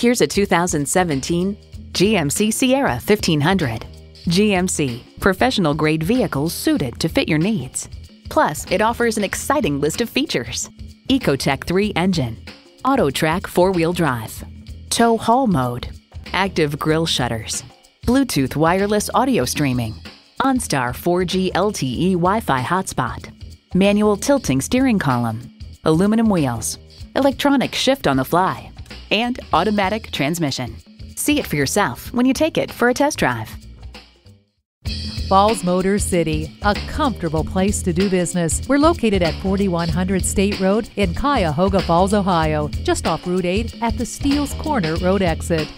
Here's a 2017 GMC Sierra 1500. GMC, professional-grade vehicles suited to fit your needs. Plus, it offers an exciting list of features. EcoTec3 engine, AutoTrack 4-wheel drive, tow haul mode, active grille shutters, Bluetooth wireless audio streaming, OnStar 4G LTE Wi-Fi hotspot, manual tilting steering column, aluminum wheels, electronic shift on the fly, and automatic transmission. See it for yourself when you take it for a test drive. Falls Motor City, a comfortable place to do business. We're located at 4100 State Road in Cuyahoga Falls, Ohio, just off Route 8 at the Steeles Corner Road exit.